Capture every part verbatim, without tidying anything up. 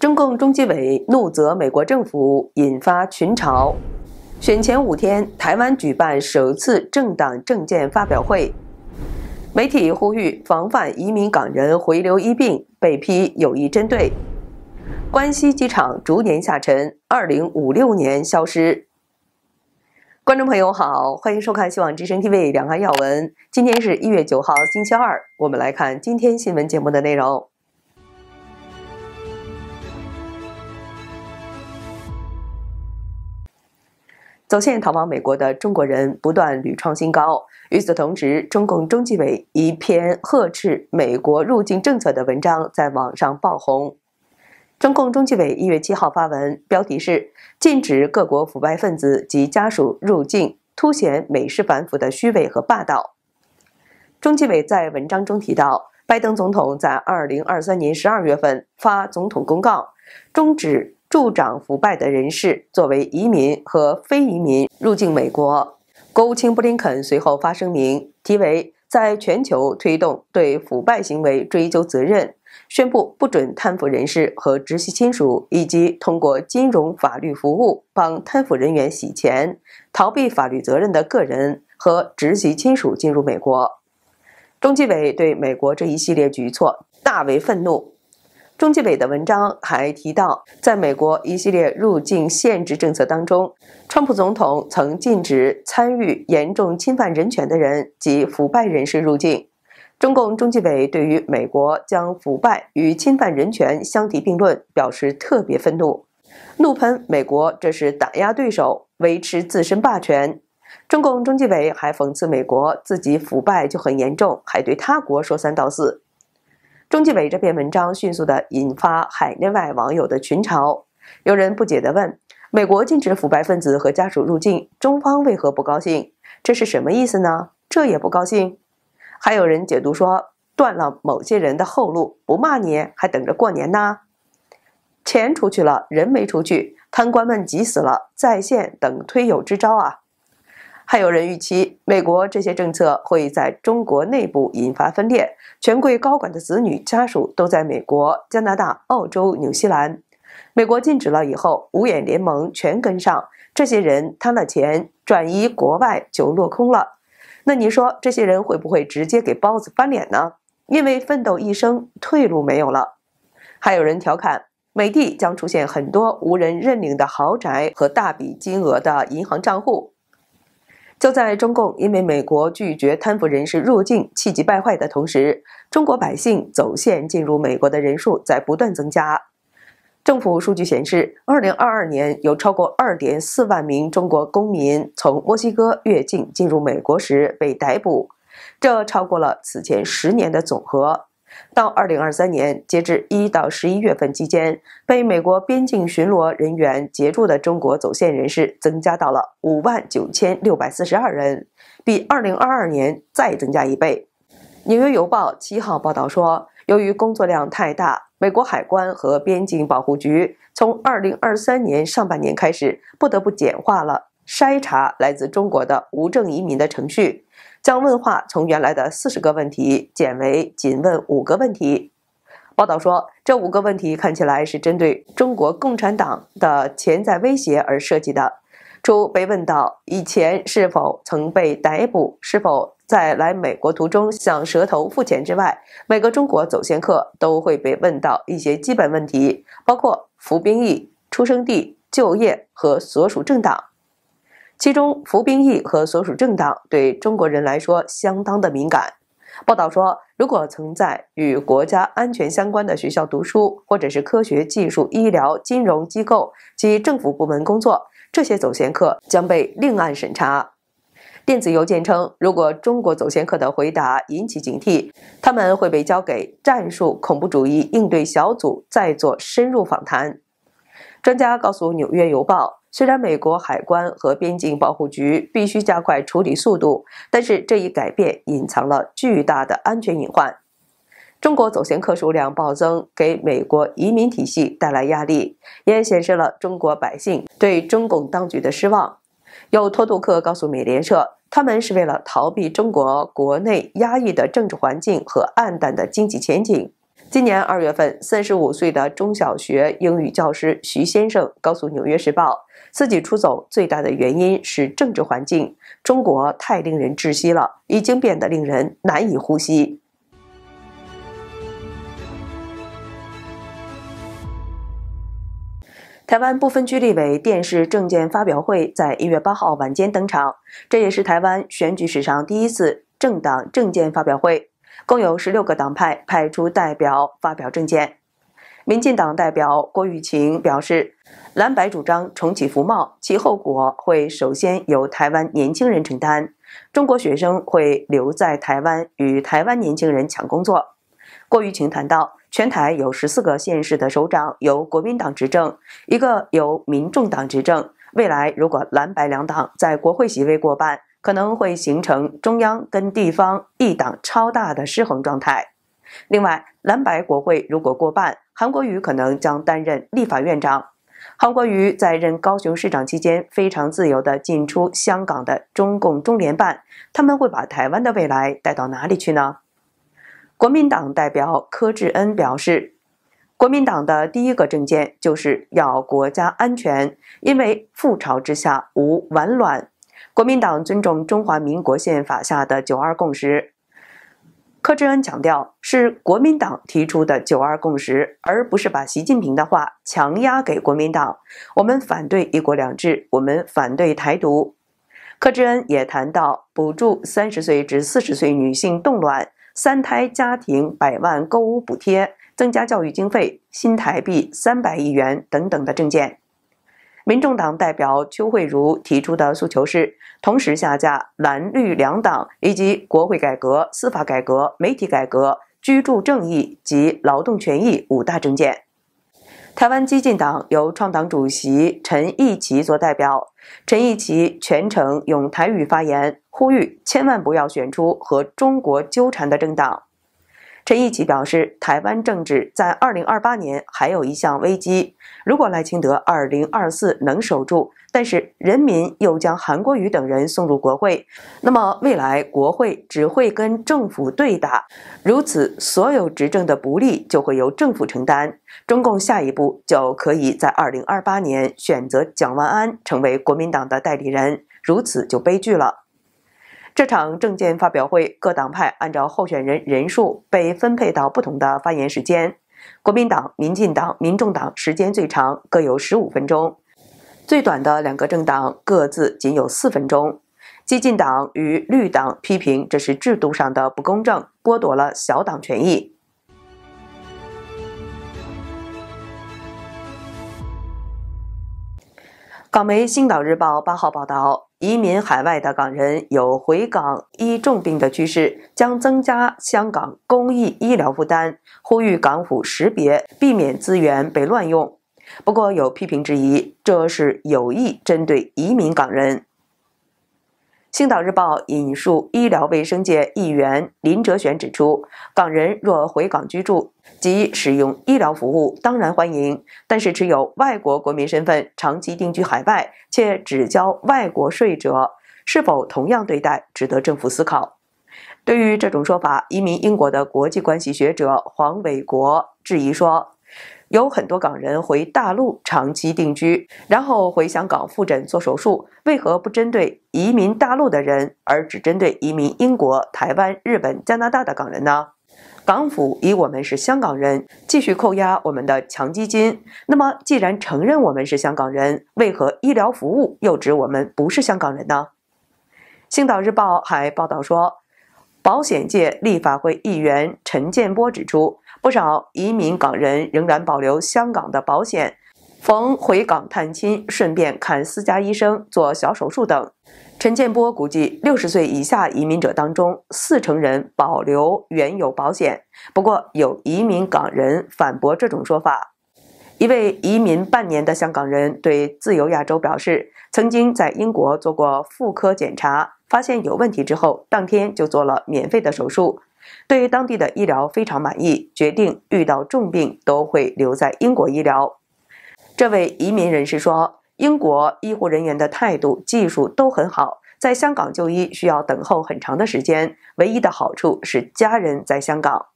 中共中纪委怒责美国政府，引发群嘲。选前五天，台湾举办首次政党政见发表会，媒体呼吁防范移民港人回流医病，被批有意针对。关西机场逐年下沉，二零五六年消失。观众朋友好，欢迎收看希望之声 T V 两岸要闻。今天是一月九号，星期二，我们来看今天新闻节目的内容。走线逃往美国的中国人不断屡创新高。与此同时，中共中纪委一篇呵斥美国入境政策的文章在网上爆红。中共中纪委一月七号发文，标题是“禁止各国腐败分子及家属入境”，凸显美式反腐的虚伪和霸道。中纪委在文章中提到，拜登总统在二零二三年十二月份发总统公告，终止助长腐败的人士作为移民和非移民入境美国。国务卿布林肯随后发声明，题为“在全球推动对腐败行为追究责任”，宣布不准贪腐人士和直系亲属以及通过金融法律服务帮贪腐人员洗钱、逃避法律责任的个人和直系亲属进入美国。中纪委对美国这一系列举措大为愤怒。中纪委的文章还提到，在美国一系列入境限制政策当中，川普总统曾禁止参与严重侵犯人权的人及腐败人士入境。中共中纪委对于美国将腐败与侵犯人权相提并论表示特别愤怒，怒喷美国这是打压对手、维持自身霸权。中共中纪委还讽刺美国自己腐败就很严重，还对他国说三道四。中纪委这篇文章迅速地引发海内外网友的群嘲，有人不解地问：美国禁止腐败分子和家属入境，中方为何不高兴？这是什么意思呢？这也不高兴？还有人解读说，断了某些人的后路，不骂你还等着过年呢？钱出去了，人没出去，贪官们急死了，在线等推有支招啊！还有人预期，美国这些政策会在中国内部引发分裂，权贵高管的子女家属都在美国、加拿大、澳洲、纽西兰。美国禁止了以后，五眼联盟全跟上，这些人贪了钱，转移国外就落空了。那你说，这些人会不会直接给包子翻脸呢？因为奋斗一生，退路没有了。还有人调侃，美帝将出现很多无人认领的豪宅和大笔金额的银行账户。就在中共因为美国拒绝贪腐人士入境气急败坏的同时，中国百姓走线进入美国的人数在不断增加。政府数据显示，二零二二年有超过 二点四万名中国公民从墨西哥越境进入美国时被逮捕，这超过了此前十年的总和。到二零二三年，截至一到十一月份期间，被美国边境巡逻人员截住的中国走线人士增加到了 五万九千六百四十二人，比二零二二年再增加一倍。纽约邮报七号报道说，由于工作量太大，美国海关和边境保护局从二零二三年上半年开始不得不简化了筛查来自中国的无证移民的程序，将问话从原来的四十个问题减为仅问五个问题。报道说，这五个问题看起来是针对中国共产党的潜在威胁而设计的，除被问到以前是否曾被逮捕、是否在来美国途中向蛇头付钱之外，每个中国走线客都会被问到一些基本问题，包括服兵役、出生地、就业和所属政党。其中，服兵役和所属政党对中国人来说相当的敏感。报道说，如果曾在与国家安全相关的学校读书，或者是科学技术、医疗、金融机构及政府部门工作，这些走线客将被另案审查。电子邮件称，如果中国走线客的回答引起警惕，他们会被交给战术恐怖主义应对小组再做深入访谈。专家告诉《纽约邮报》，虽然美国海关和边境保护局必须加快处理速度，但是这一改变隐藏了巨大的安全隐患。中国走线客数量暴增，给美国移民体系带来压力，也显示了中国百姓对中共当局的失望。有脱兔客告诉美联社，他们是为了逃避中国国内压抑的政治环境和暗淡的经济前景，今年二月份，三十五岁的中小学英语教师徐先生告诉《纽约时报》，自己出走最大的原因是政治环境，中国太令人窒息了，已经变得令人难以呼吸。台湾不分区立委电视政见发表会在一月八号晚间登场，这也是台湾选举史上第一次政党政见发表会，共有十六个党派派出代表发表政见。民进党代表郭玉琴表示，蓝白主张重启服贸，其后果会首先由台湾年轻人承担，中国学生会留在台湾与台湾年轻人抢工作。郭玉琴谈到，全台有十四个县市的首长由国民党执政，一个由民众党执政。未来如果蓝白两党在国会席位过半，可能会形成中央跟地方一党超大的失衡状态。另外，蓝白国会如果过半，韩国瑜可能将担任立法院长。韩国瑜在任高雄市长期间，非常自由地进出香港的中共中联办，他们会把台湾的未来带到哪里去呢？国民党代表柯志恩表示，国民党的第一个政见就是要国家安全，因为覆巢之下无完卵。国民党尊重中华民国宪法下的九二共识。柯志恩强调，是国民党提出的九二共识，而不是把习近平的话强压给国民党。我们反对一国两制，我们反对台独。柯志恩也谈到补助三十岁至四十岁女性冻卵，三胎家庭百万购屋补贴，增加教育经费新台币三百亿元等等的政见。民众党代表邱慧茹提出的诉求是，同时下架蓝绿两党以及国会改革、司法改革、媒体改革、居住正义及劳动权益五大政见。台湾基进党由创党主席陈义奇做代表，陈义奇全程用台语发言，呼吁千万不要选出和中国纠缠的政党。陈义奇表示，台湾政治在二零二八年还有一项危机，如果赖清德二零二四能守住，但是人民又将韩国瑜等人送入国会，那么未来国会只会跟政府对打，如此所有执政的不利就会由政府承担。中共下一步就可以在二零二八年选择蒋万安成为国民党的代理人，如此就悲剧了。这场政见发表会，各党派按照候选人人数被分配到不同的发言时间。国民党、民进党、民众党时间最长，各有十五分钟；最短的两个政党各自仅有四分钟。激进党与绿党批评这是制度上的不公正，剥夺了小党权益。港媒《星岛日报》八号报道，移民海外的港人有回港医重病的趋势，将增加香港公益医疗负担，呼吁港府识别，避免资源被乱用。不过有批评质疑，这是有意针对移民港人。星岛日报引述医疗卫生界议员林哲玄指出，港人若回港居住及使用医疗服务当然欢迎，但是持有外国国民身份长期定居海外且只交外国税者，是否同样对待，值得政府思考。对于这种说法，移民英国的国际关系学者黄伟国质疑说，有很多港人回大陆长期定居，然后回香港复诊做手术，为何不针对移民大陆的人，而只针对移民英国、台湾、日本、加拿大的港人呢？港府以我们是香港人继续扣押我们的强基金，那么既然承认我们是香港人，为何医疗服务又指我们不是香港人呢？星岛日报还报道说，保险界立法会议员陈建波指出，不少移民港人仍然保留香港的保险，逢回港探亲顺便看私家医生、做小手术等。陈建波估计，六十岁以下移民者当中，四成人保留原有保险。不过有移民港人反驳这种说法。一位移民半年的香港人对自由亚洲表示，曾经在英国做过妇科检查，发现有问题之后，当天就做了免费的手术，对当地的医疗非常满意，决定遇到重病都会留在英国医疗。这位移民人士说，英国医护人员的态度、技术都很好，在香港就医需要等候很长的时间，唯一的好处是家人在香港。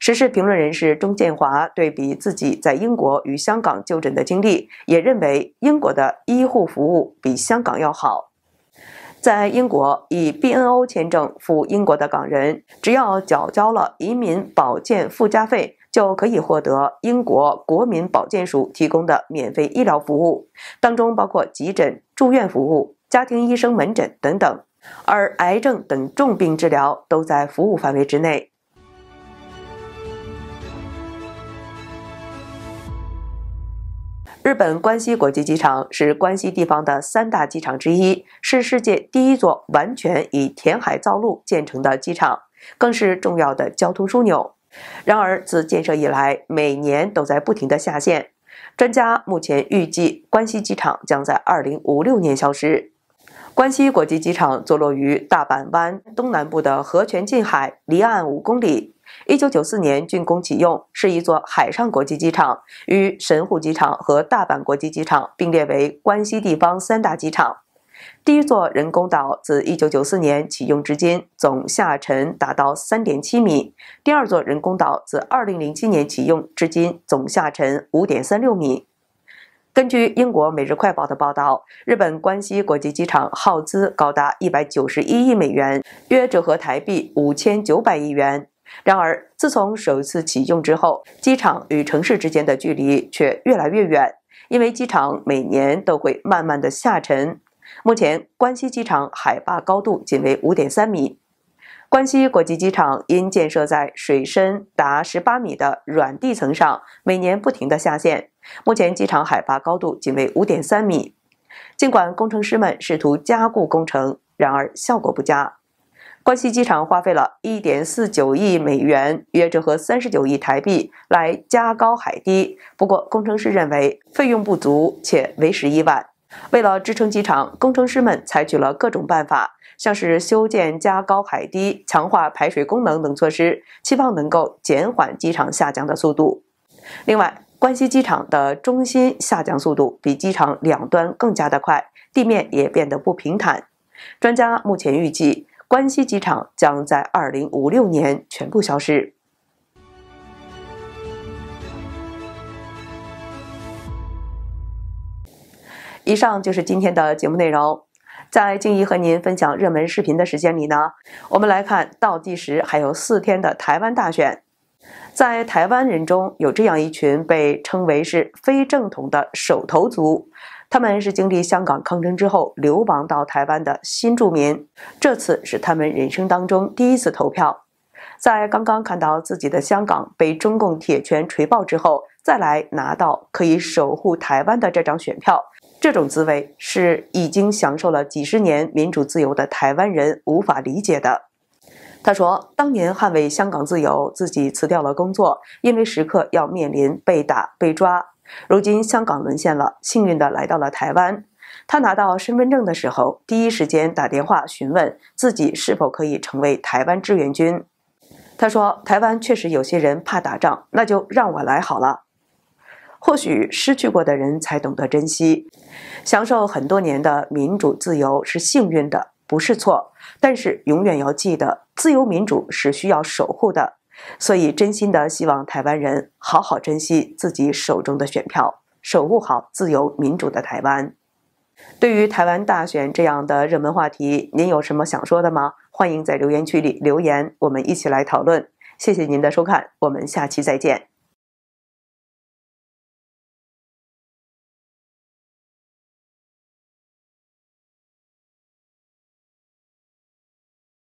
时事评论人士钟建华对比自己在英国与香港就诊的经历，也认为英国的医护服务比香港要好。在英国，以 B N O 签证赴英国的港人，只要缴交了移民保健附加费，就可以获得英国国民保健署提供的免费医疗服务，当中包括急诊、住院服务、家庭医生门诊等等。而癌症等重病治疗都在服务范围之内。日本关西国际机场是关西地方的三大机场之一，是世界第一座完全以填海造陆建成的机场，更是重要的交通枢纽。然而，自建设以来，每年都在不停的下陷。专家目前预计，关西机场将在二零五六年消失。关西国际机场坐落于大阪湾东南部的和泉近海，离岸五公里。一九九四年竣工启用，是一座海上国际机场，与神户机场和大阪国际机场并列为关西地方三大机场。第一座人工岛自一九九四年启用至今，总下沉达到 三点七米；第二座人工岛自二零零七年启用至今，总下沉 五点三六米。根据英国《每日快报》的报道，日本关西国际机场耗资高达一百九十一亿美元，约折合台币五千九百亿元。然而，自从首次启用之后，机场与城市之间的距离却越来越远，因为机场每年都会慢慢的下沉。目前，关西机场海拔高度仅为 五点三米。关西国际机场因建设在水深达十八米的软地层上，每年不停的下陷。目前机场海拔高度仅为 五点三米。尽管工程师们试图加固工程，然而效果不佳。关西机场花费了 一点四九亿美元，约折合三十九亿台币来加高海堤，不过工程师认为费用不足且为时已晚。为了支撑机场，工程师们采取了各种办法，像是修建加高海堤、强化排水功能等措施，期望能够减缓机场下降的速度。另外，关西机场的中心下降速度比机场两端更加的快，地面也变得不平坦。专家目前预计，关西机场将在二零五六年全部消失。以上就是今天的节目内容。在静怡和您分享热门视频的时间里呢，我们来看倒计时还有四天的台湾大选。在台湾人中有这样一群被称为是非正统的手头族，他们是经历香港抗争之后流亡到台湾的新住民，这次是他们人生当中第一次投票。在刚刚看到自己的香港被中共铁拳锤爆之后，再来拿到可以守护台湾的这张选票，这种滋味是已经享受了几十年民主自由的台湾人无法理解的。他说，当年捍卫香港自由，自己辞掉了工作，因为时刻要面临被打被抓。如今香港沦陷了，幸运地来到了台湾。他拿到身份证的时候，第一时间打电话询问自己是否可以成为台湾志愿军。他说，台湾确实有些人怕打仗，那就让我来好了。或许失去过的人才懂得珍惜，享受很多年的民主自由是幸运的，不是错，但是永远要记得，自由民主是需要守护的，所以真心的希望台湾人好好珍惜自己手中的选票，守护好自由民主的台湾。对于台湾大选这样的热门话题，您有什么想说的吗？欢迎在留言区里留言，我们一起来讨论。谢谢您的收看，我们下期再见。